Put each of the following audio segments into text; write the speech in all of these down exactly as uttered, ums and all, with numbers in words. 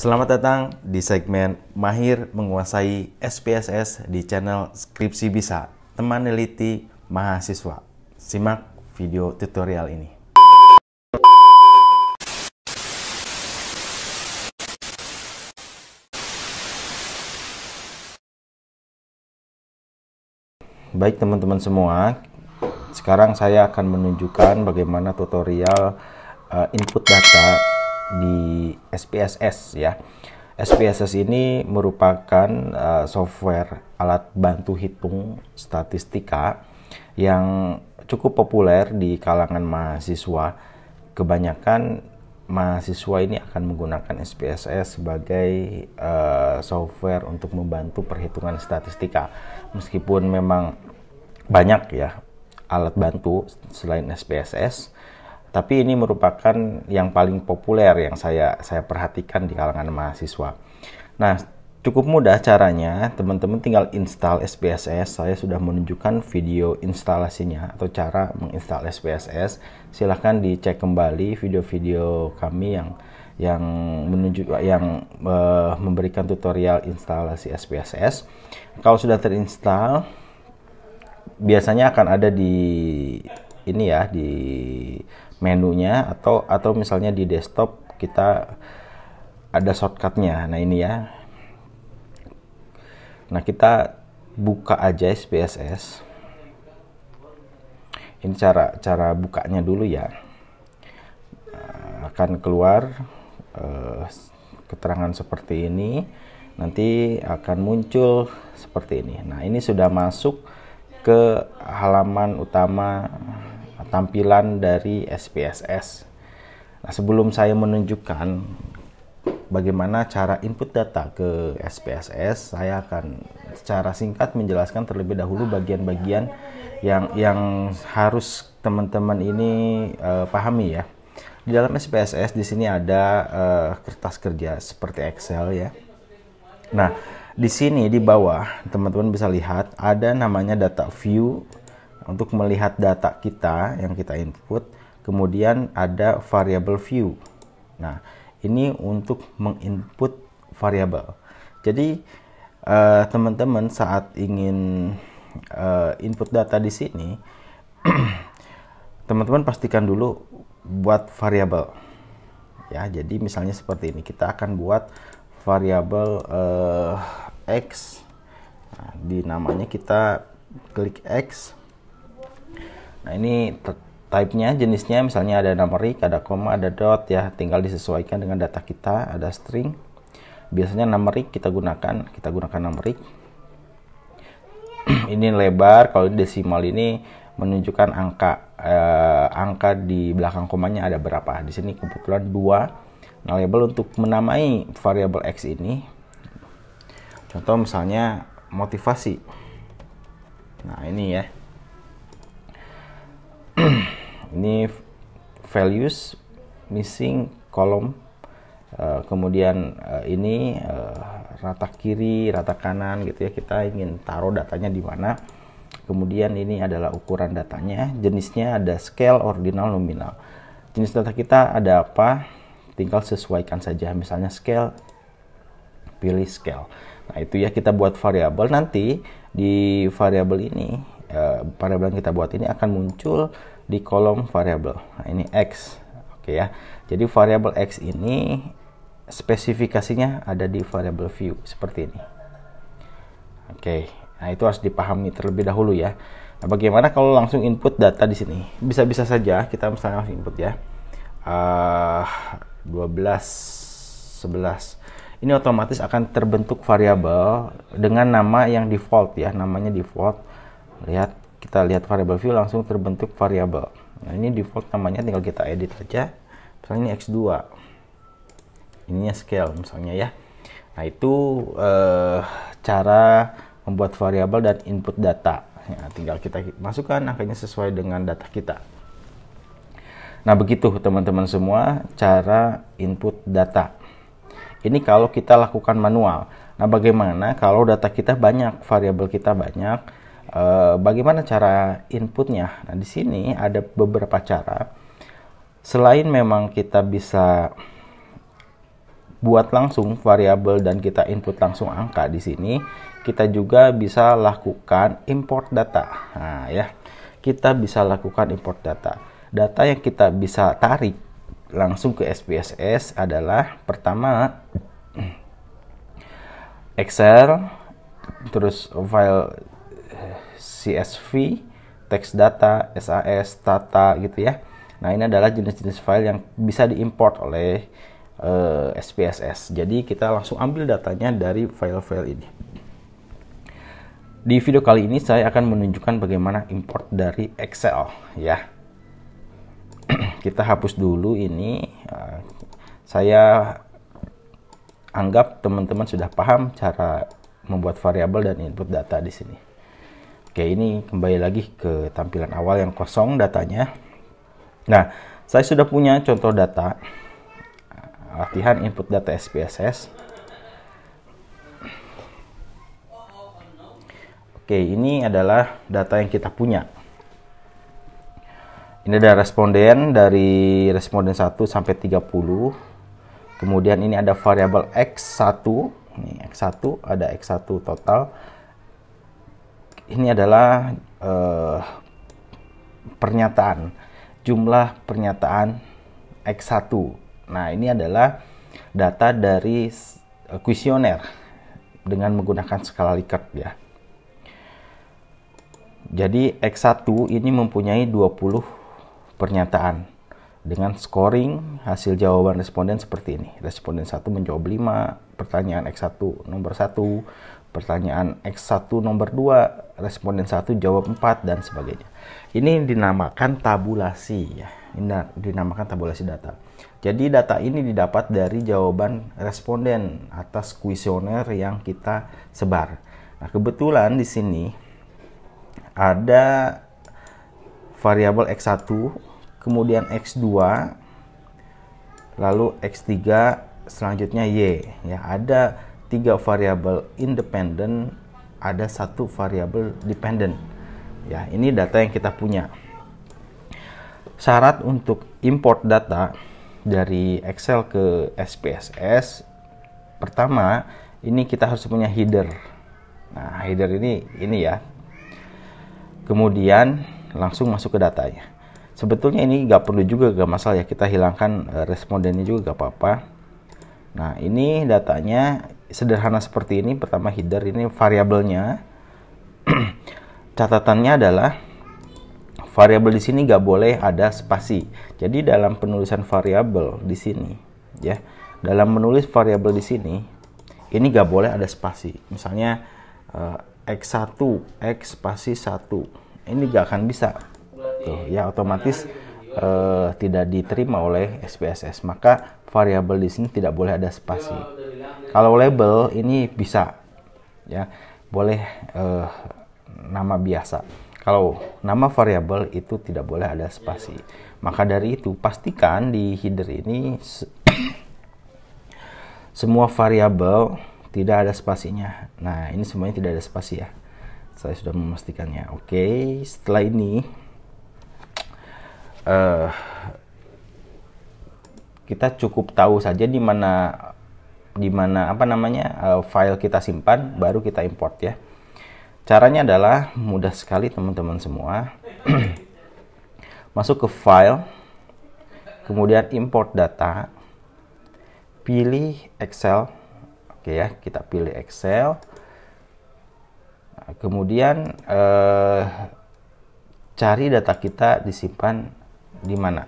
Selamat datang di segmen Mahir Menguasai S P S S di channel Skripsi Bisa, teman neliti mahasiswa. Simak video tutorial ini. Baik teman-teman semua, sekarang saya akan menunjukkan bagaimana tutorial uh, input data di S P S S ya. S P S S ini merupakan uh, software alat bantu hitung statistika yang cukup populer di kalangan mahasiswa. Kebanyakan mahasiswa ini akan menggunakan S P S S sebagai uh, software untuk membantu perhitungan statistika. Meskipun memang banyak ya alat bantu selain S P S S, tapi ini merupakan yang paling populer yang saya saya perhatikan di kalangan mahasiswa. Nah, cukup mudah caranya, teman-teman tinggal install S P S S. Saya sudah menunjukkan video instalasinya atau cara menginstal S P S S. Silahkan dicek kembali video-video kami yang yang menunjuk yang uh, memberikan tutorial instalasi S P S S. Kalau sudah terinstall, biasanya akan ada di ini ya, di menunya atau atau misalnya di desktop kita ada shortcutnya. Nah ini ya, nah kita buka aja S P S S ini, cara cara bukanya dulu ya. Nah, akan keluar eh, keterangan seperti ini, nanti akan muncul seperti ini. Nah ini sudah masuk ke halaman utama tampilan dari S P S S. Nah, sebelum saya menunjukkan bagaimana cara input data ke S P S S, saya akan secara singkat menjelaskan terlebih dahulu bagian-bagian yang yang harus teman-teman ini uh, pahami ya. Di dalam S P S S di sini ada uh, kertas kerja seperti Excel ya. Nah, di sini di bawah teman-teman bisa lihat ada namanya data view. Untuk melihat data kita yang kita input, kemudian ada variable view. Nah, ini untuk menginput variabel. Jadi teman-teman eh, saat ingin eh, input data di sini, teman-teman pastikan dulu buat variabel. Ya, jadi misalnya seperti ini, kita akan buat variabel eh, x. Nah, di namanya kita klik x. Nah ini type-nya, jenisnya misalnya ada numerik, ada koma, ada dot ya, tinggal disesuaikan dengan data kita. Ada string, biasanya numerik kita gunakan, kita gunakan numerik. Ini lebar, kalau desimal ini menunjukkan angka, eh, angka di belakang komanya ada berapa. Di sini kebetulan dua. Nah label untuk menamai variabel x ini, contoh misalnya motivasi. Nah ini ya, ini values, missing, kolom, uh, kemudian uh, ini uh, rata kiri, rata kanan gitu ya, kita ingin taruh datanya di mana. Kemudian ini adalah ukuran datanya, jenisnya ada scale, ordinal, nominal. Jenis data kita ada apa, tinggal sesuaikan saja. Misalnya scale, pilih scale. Nah itu ya, kita buat variabel, nanti di variabel ini uh, variabel yang kita buat ini akan muncul di kolom variabel. Nah, ini x, oke ya. Jadi variabel x ini spesifikasinya ada di variabel view seperti ini. Oke, nah itu harus dipahami terlebih dahulu ya. Nah, bagaimana kalau langsung input data di sini? Bisa-bisa saja kita misalnya langsung input ya. Uh, dua belas, sebelas. Ini otomatis akan terbentuk variabel dengan nama yang default ya, namanya default. Lihat, kita lihat variable view langsung terbentuk variabel. Nah, ini default namanya, tinggal kita edit aja. Misalnya ini x dua. Ininya scale misalnya ya. Nah, itu eh, cara membuat variabel dan input data. Ya, tinggal kita masukkan angkanya sesuai dengan data kita. Nah, begitu teman-teman semua cara input data. Ini kalau kita lakukan manual. Nah, bagaimana kalau data kita banyak, variabel kita banyak? Uh, bagaimana cara inputnya? Nah, di sini ada beberapa cara. Selain memang kita bisa buat langsung variabel dan kita input langsung angka di sini, kita juga bisa lakukan import data. Nah, ya, kita bisa lakukan import data. Data yang kita bisa tarik langsung ke S P S S adalah pertama Excel, terus file C S V, text data, S A S, data gitu ya. Nah, ini adalah jenis-jenis file yang bisa diimport oleh S P S S. Jadi kita langsung ambil datanya dari file-file ini. Di video kali ini saya akan menunjukkan bagaimana import dari Excel ya. Kita hapus dulu ini. Saya anggap teman-teman sudah paham cara membuat variabel dan input data di sini. Oke, ini kembali lagi ke tampilan awal yang kosong datanya. Nah, saya sudah punya contoh data latihan input data S P S S. Oke, ini adalah data yang kita punya. Ini ada responden dari responden satu sampai tiga puluh. Kemudian ini ada variabel X satu, ini X satu, ada X satu total. Ini adalah eh, pernyataan, jumlah pernyataan X satu. Nah, ini adalah data dari kuesioner dengan menggunakan skala Likert ya. Jadi X satu ini mempunyai dua puluh pernyataan dengan scoring hasil jawaban responden seperti ini. Responden satu menjawab lima, pertanyaan X satu nomor satu, pertanyaan X satu nomor dua, responden satu jawab empat, dan sebagainya. Ini dinamakan tabulasi ya. Ini dinamakan tabulasi data. Jadi data ini didapat dari jawaban responden atas kuesioner yang kita sebar. Nah, kebetulan di sini ada variabel X satu, kemudian X dua, lalu X tiga, selanjutnya Y ya. Ada tiga variabel independen, ada satu variabel dependen. Ya, ini data yang kita punya. Syarat untuk import data dari Excel ke S P S S, pertama ini kita harus punya header. Nah, header ini ini ya. Kemudian langsung masuk ke datanya. Sebetulnya ini nggak perlu juga, nggak masalah ya, kita hilangkan respondennya juga nggak apa-apa. Nah, ini datanya sederhana seperti ini. Pertama header, ini variabelnya. Catatannya adalah variabel di sini nggak boleh ada spasi. Jadi dalam penulisan variabel di sini, ya, dalam menulis variabel di sini, ini nggak boleh ada spasi. Misalnya uh, X satu, X spasi satu, ini nggak akan bisa. Tuh, ya, otomatis uh, tidak diterima oleh S P S S. Maka variabel di sini tidak boleh ada spasi. Kalau label ini bisa, ya, boleh uh, nama biasa. Kalau nama variabel itu tidak boleh ada spasi. Maka dari itu pastikan di header ini se semua variabel tidak ada spasinya. Nah, ini semuanya tidak ada spasi ya. Saya sudah memastikannya. Oke, setelah ini uh, kita cukup tahu saja di mana di mana apa namanya uh, file kita simpan, baru kita import ya. Caranya adalah mudah sekali teman-teman semua. Masuk ke file, kemudian import data, pilih Excel. Oke ya, kita pilih Excel. Nah, kemudian eh, cari data kita disimpan di mana.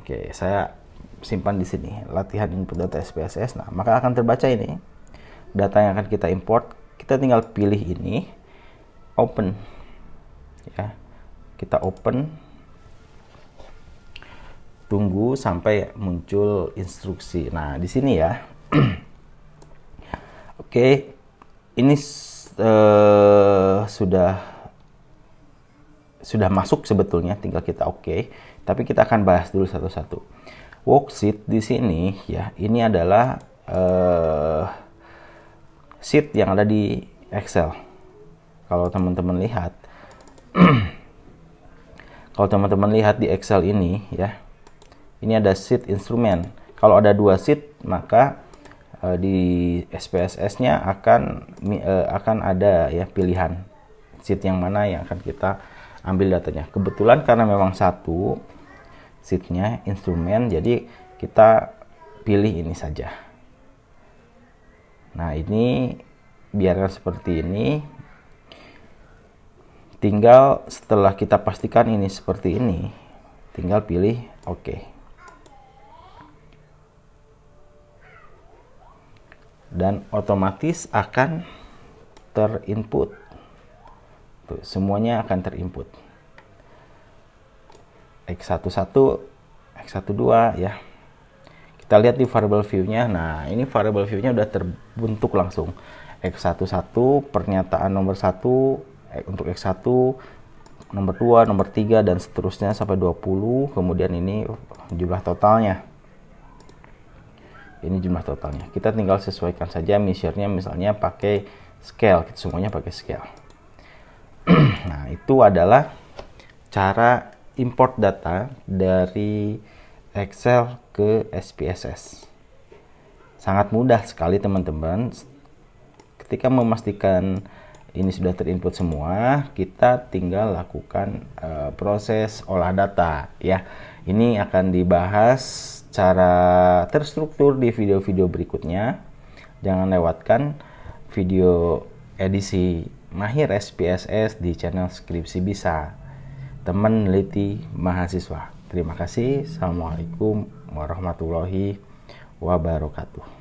Oke, saya simpan di sini, latihan input data S P S S. Nah, maka akan terbaca ini data yang akan kita import. Kita tinggal pilih ini, open ya, kita open, tunggu sampai muncul instruksi. Nah, di sini ya. Oke, ini uh, sudah sudah masuk sebetulnya, tinggal kita oke. Okay. Tapi kita akan bahas dulu satu-satu. Worksheet di sini ya, ini adalah uh, sheet yang ada di Excel. Kalau teman-teman lihat, kalau teman-teman lihat di Excel ini ya, ini ada sheet instrumen. Kalau ada dua sheet, maka uh, di S P S S-nya akan uh, akan ada ya pilihan sheet yang mana yang akan kita ambil datanya. Kebetulan karena memang satu sheet-nya instrumen, jadi kita pilih ini saja. Nah, ini biarkan seperti ini. Tinggal setelah kita pastikan ini seperti ini, tinggal pilih oke. Dan otomatis akan terinput. Tuh, semuanya akan terinput. X sebelas, X dua belas ya. Kita lihat di variable view-nya. Nah, ini variable view-nya udah terbentuk langsung. X sebelas pernyataan nomor satu untuk X satu, nomor dua, nomor tiga, dan seterusnya sampai dua puluh. Kemudian ini jumlah totalnya. Ini jumlah totalnya. Kita tinggal sesuaikan saja measure-nya, misalnya pakai scale. Kita semuanya pakai scale. Nah, itu adalah cara import data dari Excel ke S P S S. Sangat mudah sekali, teman-teman. Ketika memastikan ini sudah terinput semua, kita tinggal lakukan uh, proses olah data ya. Ini akan dibahas cara terstruktur di video-video berikutnya. Jangan lewatkan video edisi Mahir S P S S di channel Skripsi Bisa, teman neliti mahasiswa. Terima kasih. Assalamualaikum warahmatullahi wabarakatuh.